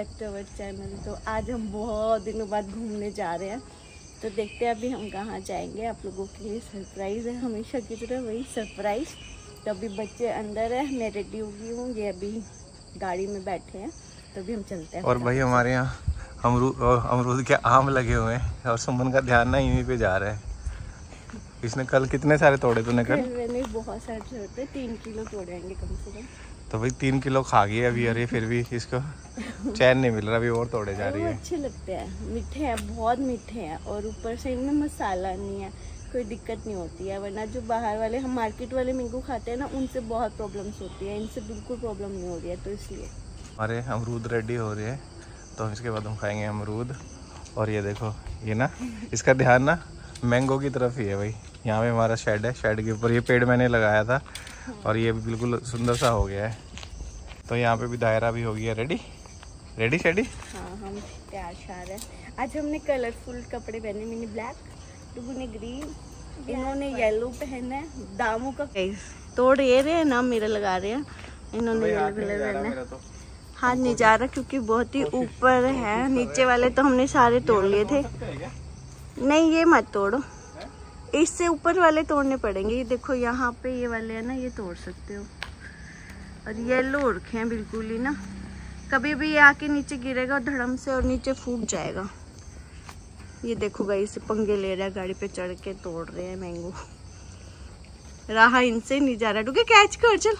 Back to our channel. तो आज हम बहुत दिनों बाद घूमने जा रहे हैं, तो देखते हैं अभी हम कहाँ जाएंगे। आप लोगों के लिए सरप्राइज़ है, हमेशा की तरह वही सरप्राइज़। तो अभी बच्चे अंदर है, मैं रेडी होगी हूँ, ये अभी गाड़ी में बैठे हैं, तो अभी हम चलते हैं। और भाई हमारे यहाँ अमरूद के आम लगे हुए हैं और सुमन का ध्यान ना इन्हीं पे जा रहा है। इसने कल कितने सारे तोड़े तूने? कल मैंने बहुत सारे तोड़े, 3 किलो तोड़ेंगे कम से कम। तो भाई 3 किलो खा गई अभी। अरे फिर भी इसको चैन नहीं मिल रहा, अभी और तोड़े जा रही है। अच्छे लगते हैं, मीठे हैं, बहुत मीठे हैं, और ऊपर से इनमें मसाला नहीं है, कोई दिक्कत नहीं होती है। वरना जो बाहर वाले हम मार्केट वाले नींबू खाते हैं ना, उनसे बहुत प्रॉब्लम्स होती है, इनसे बिल्कुल प्रॉब्लम नहीं हो रही है। तो इसलिए हमारे अमरूद रेडी हो रहे हैं, तो इसके बाद हम खाएंगे अमरूद। और ये देखो, ये ना इसका ध्यान ना मैंगो की तरफ ही है भाई। यहाँ पे हमारा शेड है, शेड के ऊपर ये पेड़ मैंने लगाया था और ये बिल्कुल सुंदर सा हो गया है। तो यहाँ पे भी दायरा भी हो गया। Ready ready shady. हाँ हम तैयार शार है। आज हमने कलरफुल कपड़े पहने, मैंने ब्लैक, टुबू ने ग्रीन, इन्होंने येलो पहना है। दामों का तोड़ ये रहे हैं ना, मेरा लगा रहे हैं, इन्होंने येलो कलर पहना। हाथ नहीं जा रहा क्योंकि बहुत ही ऊपर है। नीचे वाले तो हमने सारे तोड़ लिए थे। नहीं ये मत तोड़ो, इससे ऊपर वाले तोड़ने पड़ेंगे। ये देखो यहाँ पे ये वाले है ना, ये तोड़ सकते हो। और येलो हो रखे हैं बिल्कुल ही ना, कभी भी ये आके नीचे गिरेगा धड़म से और नीचे फूट जाएगा। ये देखो गाइस, पंगे ले रहा है, गाड़ी पे चढ़ के तोड़ रहे हैं मैंगो। रहा इनसे नहीं जा रहा, डूके कैच कर चल,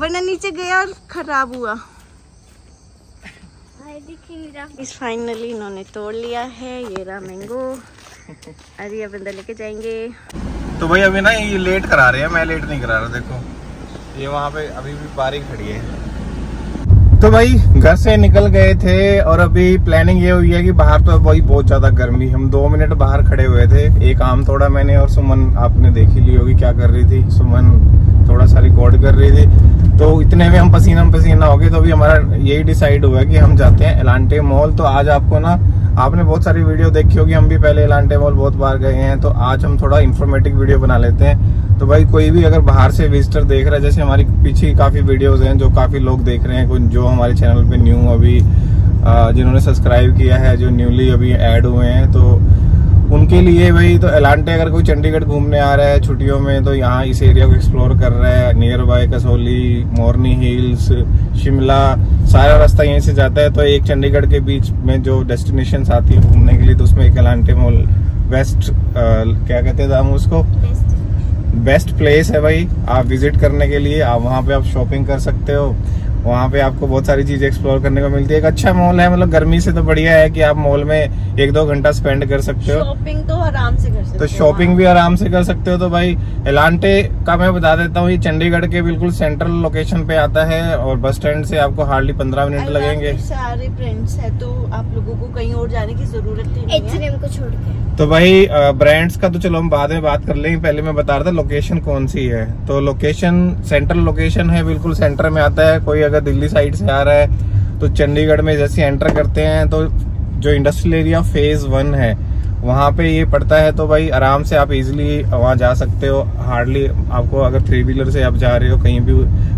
वरना नीचे गया और खराब हुआ। इस फाइनली इन्होंने तोड़ लिया है, ये रहा मैंगो। अरे अब अंदर लेके जाएंगे। तो भाई अभी ना ये लेट करा रहे हैं, मैं लेट नहीं करा रहा। देखो ये वहाँ पे अभी भी बारी खड़ी है। तो भाई घर से निकल गए थे और अभी प्लानिंग ये हुई है कि बाहर तो भाई बहुत ज्यादा गर्मी। हम 2 मिनट बाहर खड़े हुए थे, एक आम तोड़ा मैंने और सुमन, आपने देखी ली होगी क्या कर रही थी सुमन, थोड़ा सा रिकॉर्ड कर रही थी। तो इतने में हम पसीना हो गए। तो अभी हमारा यही डिसाइड हुआ कि हम जाते हैं एलांटे मॉल। तो आज आपको ना, आपने बहुत सारी वीडियो देखी होगी, हम भी पहले एलांटे मॉल बहुत बार गए हैं, तो आज हम थोड़ा इन्फॉर्मेटिव वीडियो बना लेते हैं। तो भाई कोई भी अगर बाहर से विजिटर देख रहा है, जैसे हमारी पीछे काफ़ी वीडियोस हैं जो काफ़ी लोग देख रहे हैं, कुछ जो हमारे चैनल पे न्यू अभी जिन्होंने सब्सक्राइब किया है, जो न्यूली अभी ऐड हुए हैं, तो उनके लिए भाई तो एलांटे, अगर कोई चंडीगढ़ घूमने आ रहा है छुट्टियों में, तो यहाँ इस एरिया को एक्सप्लोर कर रहा है। Near by Kasauli, Morni hills, Shimla, सारा रास्ता यहीं से जाता है। तो एक चंडीगढ़ के बीच में जो डेस्टिनेशंस आती है घूमने के लिए, तो उसमें एक एलांटे मॉल बेस्ट क्या कहते हैं हम उसको, बेस्ट प्लेस है भाई आप विजिट करने के लिए। आप वहाँ पे आप शॉपिंग कर सकते हो, वहाँ पे आपको बहुत सारी चीजें एक्सप्लोर करने को मिलती है। एक अच्छा मॉल है, मतलब गर्मी से तो बढ़िया है कि आप मॉल में 1-2 घंटा स्पेंड कर सकते हो। शॉपिंग तो आराम से कर सकते हो, तो शॉपिंग भी आराम से कर सकते हो। तो भाई एलांटे का मैं बता देता हूँ, ये चंडीगढ़ के बिल्कुल सेंट्रल लोकेशन पे आता है और बस स्टैंड से आपको हार्डली 15 मिनट लगेंगे। सारे ब्रांड्स है, तो आप लोगों को कहीं और जाने की जरूरत नहीं है, छोड़ के। तो भाई ब्रांड्स का तो चलो हम बाद में बात कर लेंगे, पहले मैं बता रहा था लोकेशन कौन सी है। तो लोकेशन सेंट्रल लोकेशन है, बिल्कुल सेंटर में आता है। कोई अगर दिल्ली साइड से आ रहा है तो चंडीगढ़ में जैसे एंटर करते हैं, तो जो इंडस्ट्रियल एरिया फेज 1 है वहाँ पे ये पड़ता है। तो भाई आराम से आप इजीली वहाँ जा सकते हो, हार्डली आपको, अगर 3 व्हीलर से आप जा रहे हो कहीं भी,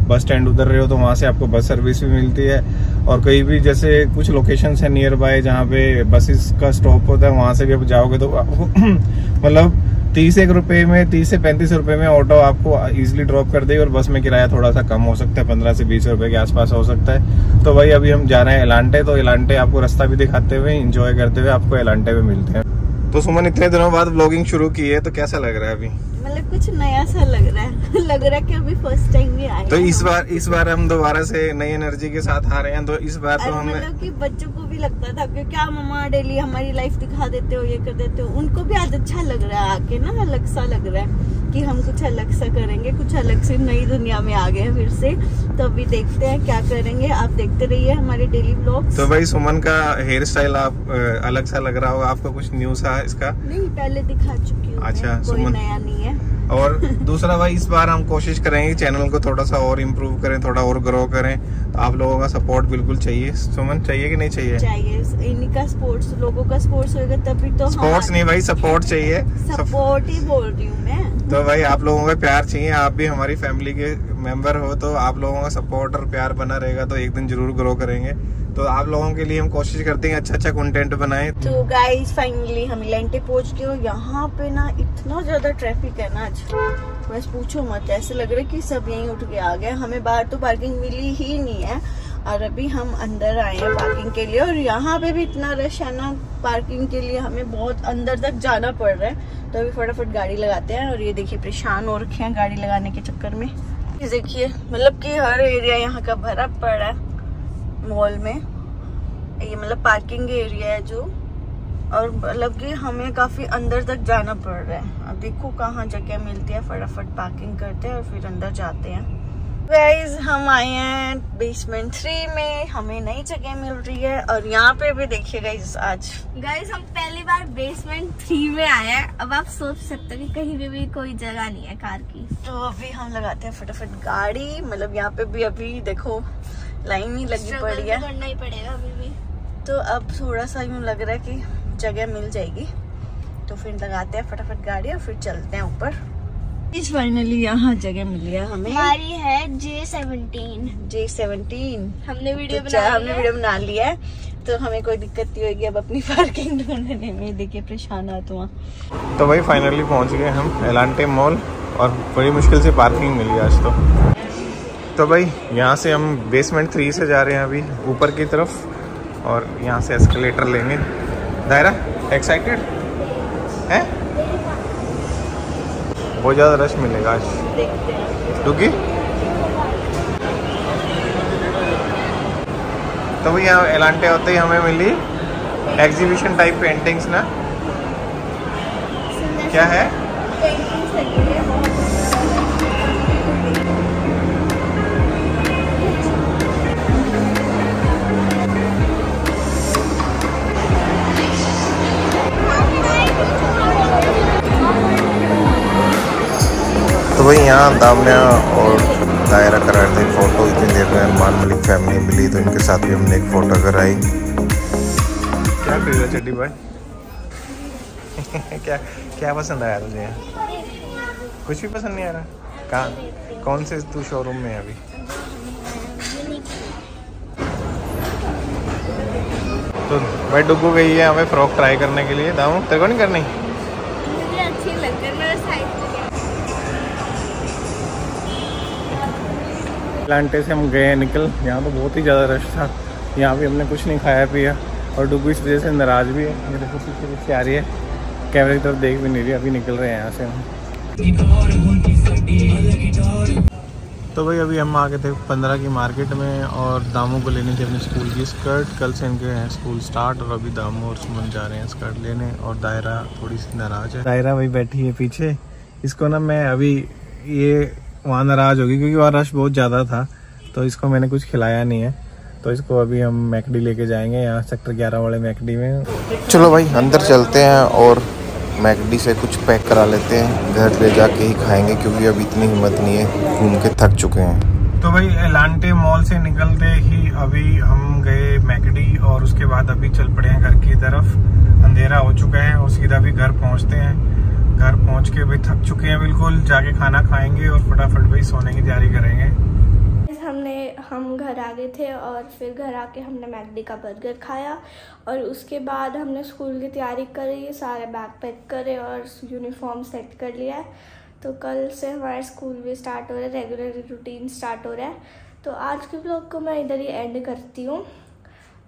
बस स्टैंड उतर रहे हो, तो वहाँ से आपको बस सर्विस भी मिलती है। और कहीं भी जैसे कुछ लोकेशंस है नियर बाय जहाँ पे बसेस का स्टॉप होता है, वहाँ से भी आप जाओगे तो आपको मतलब 30 रुपये में, 30 से 35 रुपये में ऑटो आपको इजीली ड्रॉप कर देगी। और बस में किराया थोड़ा सा कम हो सकता है, 15 से 20 रुपये के आसपास हो सकता है। तो भाई अभी हम जा रहे हैं एलांटे, तो एलांटे आपको रास्ता भी दिखाते हुए, इंजॉय करते हुए आपको एलांटे में मिलते हैं। तो सुमन इतने दिनों बाद व्लॉगिंग शुरू की है, तो कैसा लग रहा है अभी? मतलब कुछ नया सा लग रहा है, लग रहा है कि अभी फर्स्ट टाइम भी आए। तो इस बार हम दोबारा से नई एनर्जी के साथ आ रहे हैं। तो इस बार तो हमने, मतलब कि बच्चों को भी लगता था कि क्या मम्मा डेली हमारी लाइफ दिखा देते हो, ये कर देते हो, उनको भी आज अच्छा लग रहा है आके ना, अलग सा लग रहा है कि हम कुछ अलग सा करेंगे, कुछ अलग से नई दुनिया में आ गए फिर से। तो अभी देखते हैं क्या करेंगे, आप देखते रहिए हमारे डेली व्लॉग्स। तो भाई सुमन का हेयर स्टाइल आप अलग सा लग रहा होगा आपको, कुछ न्यू सा इसका? नहीं पहले दिखा चुकी हूँ। अच्छा, कोई नया नहीं है। और दूसरा भाई इस बार हम कोशिश करेंगे चैनल को थोड़ा सा और इम्प्रूव करें, थोड़ा और ग्रो करें। तो आप लोगों का सपोर्ट बिल्कुल चाहिए। सुमन चाहिए कि नहीं चाहिए? चाहिए, इनका स्पोर्ट्स, लोगों का स्पोर्ट्स होगा तभी तो। स्पोर्ट्स नहीं भाई, सपोर्ट चाहिए, सपोर्ट ही बोल रही हूँ मैं। तो भाई आप लोगों का प्यार चाहिए, आप भी हमारी फैमिली के मेंबर हो, तो आप लोगों का सपोर्ट और प्यार बना रहेगा तो एक दिन जरूर ग्रो करेंगे। तो आप लोगों के लिए हम कोशिश करते हैं अच्छा अच्छा कंटेंट बनाएं। तो गाइस फाइनली हम एलेंटे पहुंच गए। यहाँ पे ना इतना ज्यादा ट्रैफिक है ना आज, बस पूछो मत, ऐसे लग रहा है कि सब यहीं उठ के आ गए। हमें बाहर तो पार्किंग मिली ही नहीं है और अभी हम अंदर आए हैं पार्किंग के लिए, और यहाँ पे भी इतना रश है ना पार्किंग के लिए, हमें बहुत अंदर तक जाना पड़ रहा है। तो अभी फटाफट गाड़ी लगाते हैं। और ये देखिए परेशान हो रखे हैं गाड़ी लगाने के चक्कर में। देखिए मतलब कि हर एरिया यहाँ का भरा पड़ा है मॉल में, ये मतलब पार्किंग एरिया है जो, और मतलब कि हमें काफी अंदर तक जाना पड़ रहा है। अब देखो कहाँ जगह मिलती है, फटाफट पार्किंग करते हैं और फिर अंदर जाते हैं। गाइज हम आए हैं बेसमेंट 3 में, हमें नई जगह मिल रही है। और यहाँ पे भी देखिए गाइज, आज गाइज हम पहली बार बेसमेंट 3 में आए हैं। अब आप सोच सकते हो कि कहीं पे भी कोई जगह नहीं है कार की। तो अभी हम लगाते हैं फटाफट गाड़ी, मतलब यहाँ पे भी अभी देखो लाइन ही लगी पड़ी है, करना ही पड़ेगा अभी भी। तो अब थोड़ा सा यूँ लग रहा है कि जगह मिल जाएगी, तो फिर लगाते हैं फटाफट गाड़ी और फिर चलते हैं ऊपर। फाइनली यहाँ जगह मिली है हमें, हमारी है J17। हमने वीडियो बना लिया है तो हमें कोई दिक्कत नहीं होगी अब अपनी पार्किंग ढूंढने में। देखिए परेशान आता हुआ। तो भाई फाइनली पहुँच गए हम एलेंटे मॉल, और बड़ी मुश्किल से पार्किंग मिली आज। तो भाई यहाँ से हम बेसमेंट 3 से जा रहे हैं अभी ऊपर की तरफ, और यहाँ से एस्केलेटर लेंगे। दायरा एक्साइटेड है, बहुत ज़्यादा रश मिलेगा आज क्योंकि। तो भाई यहाँ एलेंटे होते ही हमें मिली एग्जीबिशन टाइप पेंटिंग्स ना, क्या है भाई यहाँ दामना और दायरा करा रहे थे फ़ोटो। इतनी देर में अरमान मलिक फैमिली मिली तो इनके साथ भी हमने एक फ़ोटो कराई। क्या खरीदा चड्डी भाई? क्या पसंद आया तुझे? कुछ भी पसंद नहीं आ रहा। कहाँ कौन से तू शोरूम में है अभी? तो भाई डुगू गई है हमें फ्रॉक ट्राई करने के लिए। दाऊ तेरे को नहीं करनी? एलेंटे से हम गए निकल, यहाँ तो बहुत ही ज़्यादा रश था, यहाँ भी हमने कुछ नहीं खाया पिया, और डुगू इस वजह से नाराज़ भी है। मेरे को पीछे आ रही है, कैमरे की तरफ देख भी नहीं रही। अभी निकल रहे हैं यहाँ से हम। तो भाई अभी हम आ गए थे 15 की मार्केट में, और दामू को लेने थी अपने स्कूल की स्कर्ट। कल से इनके हैं स्कूल स्टार्ट, और अभी दामू और सुमन जा रहे हैं स्कर्ट लेने। और दायरा थोड़ी सी नाराज़ है। दायरा भाई बैठी है पीछे, इसको ना मैं अभी ये वहाँ नाराज़ होगी क्योंकि वहाँ रश बहुत ज़्यादा था, तो इसको मैंने कुछ खिलाया नहीं है। तो इसको अभी हम मैकडी लेके जाएंगे, यहाँ सेक्टर 11 वाले मैकडी में। चलो भाई अंदर चलते हैं और मैकडी से कुछ पैक करा लेते हैं, घर ले जाके ही खाएंगे क्योंकि अभी इतनी हिम्मत नहीं है, घूम के थक चुके हैं। तो भाई एलेंटे मॉल से निकलते ही अभी हम गए मैकडी, और उसके बाद अभी चल पड़े हैं घर की तरफ। अंधेरा हो चुका है और सीधा भी घर पहुँचते हैं। घर पहुंच के भी थक चुके हैं बिल्कुल, जाके खाना खाएंगे और फटाफट भाई सोने की तैयारी करेंगे। हम घर आ गए थे, और फिर घर आके हमने मैकडी का बर्गर खाया, और उसके बाद हमने स्कूल की तैयारी करी, सारे बैग पैक करे और यूनिफॉर्म सेट कर लिया है। तो कल से हमारे स्कूल भी स्टार्ट हो रहा है, रेगुलर रूटीन स्टार्ट हो रहा है। तो आज के ब्लॉग को मैं इधर ही एंड करती हूँ।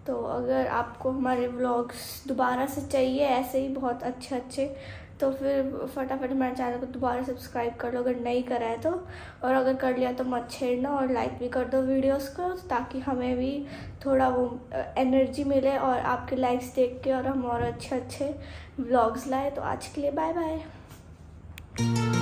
तो अगर आपको हमारे ब्लॉग्स दोबारा से चाहिए ऐसे ही बहुत अच्छे अच्छे, तो फिर फटाफट हमारे चैनल को दोबारा सब्सक्राइब कर लो अगर नहीं करा है तो, और अगर कर लिया तो मत छेड़ना, और लाइक भी कर दो वीडियोस को ताकि हमें भी थोड़ा वो एनर्जी मिले और आपके लाइक्स देख के और हम और अच्छे अच्छे व्लॉग्स लाए। तो आज के लिए बाय बाय।